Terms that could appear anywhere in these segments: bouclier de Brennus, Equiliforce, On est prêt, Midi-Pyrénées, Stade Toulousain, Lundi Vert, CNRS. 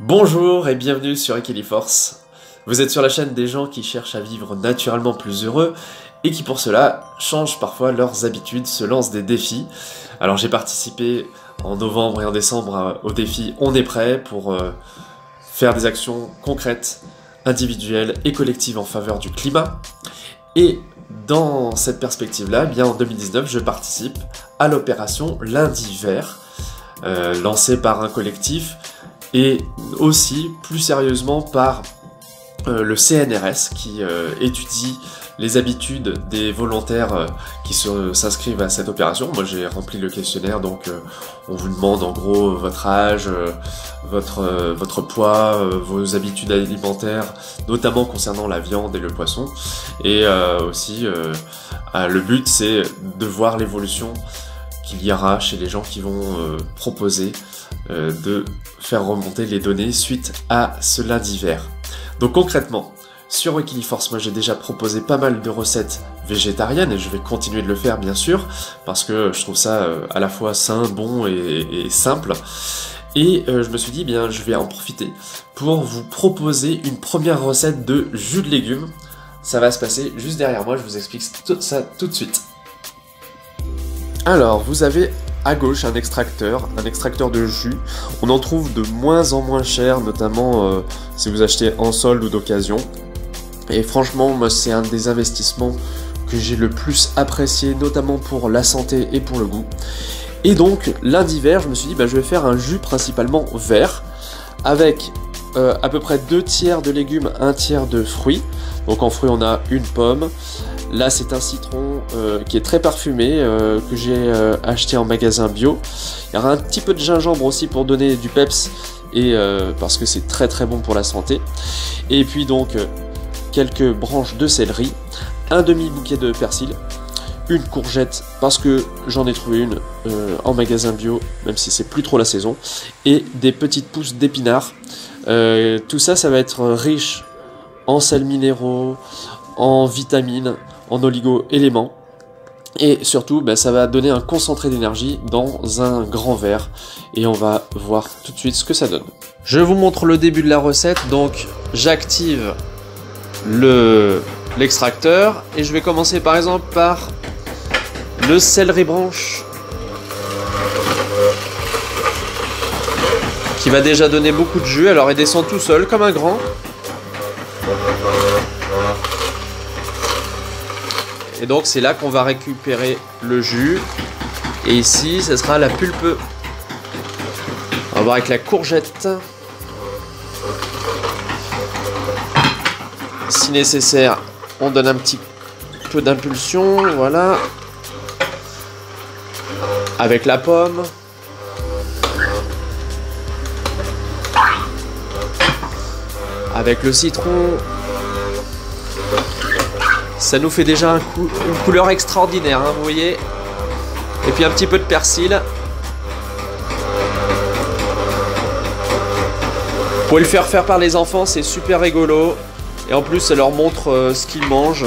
Bonjour et bienvenue sur Equiliforce. Vous êtes sur la chaîne des gens qui cherchent à vivre naturellement plus heureux et qui pour cela changent parfois leurs habitudes, se lancent des défis. Alors j'ai participé en novembre et en décembre au défi On est prêt pour faire des actions concrètes, individuelles et collectives en faveur du climat. Et dans cette perspective-là, bien en 2019, je participe à l'opération Lundi Vert, lancée par un collectif et aussi plus sérieusement par le CNRS qui étudie les habitudes des volontaires qui s'inscrivent à cette opération. Moi j'ai rempli le questionnaire, donc on vous demande en gros votre âge, votre poids, vos habitudes alimentaires, notamment concernant la viande et le poisson. Et aussi le but c'est de voir l'évolution qu'il y aura chez les gens qui vont proposer de faire remonter les données suite à ce Lundi Vert. Donc concrètement, sur Equiliforce, moi j'ai déjà proposé pas mal de recettes végétariennes et je vais continuer de le faire bien sûr, parce que je trouve ça à la fois sain, bon et simple. Et je me suis dit, bien je vais en profiter pour vous proposer une première recette de jus de légumes. Ça va se passer juste derrière moi, je vous explique ça tout de suite. Alors, vous avez à gauche un extracteur de jus. On en trouve de moins en moins cher, notamment si vous achetez en solde ou d'occasion. Et franchement, moi, c'est un des investissements que j'ai le plus apprécié, notamment pour la santé et pour le goût. Et donc, Lundi Vert, je me suis dit, bah, je vais faire un jus principalement vert, avec à peu près 2 tiers de légumes, 1 tiers de fruits. Donc en fruits, on a une pomme. Là, c'est un citron qui est très parfumé, que j'ai acheté en magasin bio. Il y aura un petit peu de gingembre aussi pour donner du peps, et parce que c'est très très bon pour la santé. Et puis donc, quelques branches de céleri, un demi-bouquet de persil, une courgette, parce que j'en ai trouvé une en magasin bio, même si c'est plus trop la saison, et des petites pousses d'épinards. Tout ça, ça va être riche en sels minéraux, en vitamines, en oligo-éléments, et surtout bah, ça va donner un concentré d'énergie dans un grand verre, et on va voir tout de suite ce que ça donne. Je vous montre le début de la recette. Donc j'active l'extracteur et je vais commencer par exemple par le céleri branche, qui va déjà donner beaucoup de jus. Alors il descend tout seul comme un grand. Et donc c'est là qu'on va récupérer le jus. Et ici, ce sera la pulpe. On va voir avec la courgette. Si nécessaire, on donne un petit peu d'impulsion. Voilà. Avec la pomme. Avec le citron. Ça nous fait déjà une couleur extraordinaire, hein, vous voyez. Et puis un petit peu de persil. Vous pouvez le faire faire par les enfants, c'est super rigolo. Et en plus, ça leur montre ce qu'ils mangent.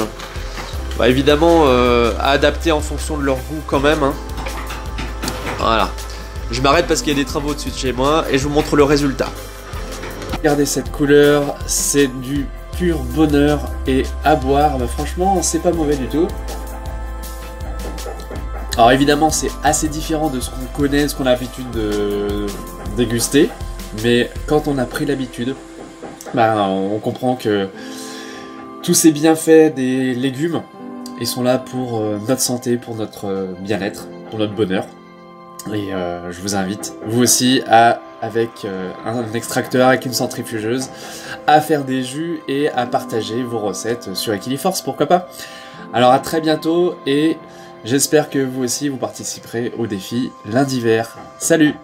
Bah, évidemment, à adapter en fonction de leur goût quand même, hein. Voilà. Je m'arrête parce qu'il y a des travaux dessus de chez moi et je vous montre le résultat. Regardez cette couleur, c'est du pur bonheur, et à boire, bah franchement c'est pas mauvais du tout. Alors évidemment c'est assez différent de ce qu'on connaît, ce qu'on a l'habitude de déguster, mais quand on a pris l'habitude, bah, on comprend que tous ces bienfaits des légumes, ils sont là pour notre santé, pour notre bien-être, pour notre bonheur. Et je vous invite, vous aussi, à, avec un extracteur, avec une centrifugeuse, à faire des jus et à partager vos recettes sur Equiliforce, pourquoi pas. Alors à très bientôt, et j'espère que vous aussi vous participerez au défi Lundi Vert. Salut!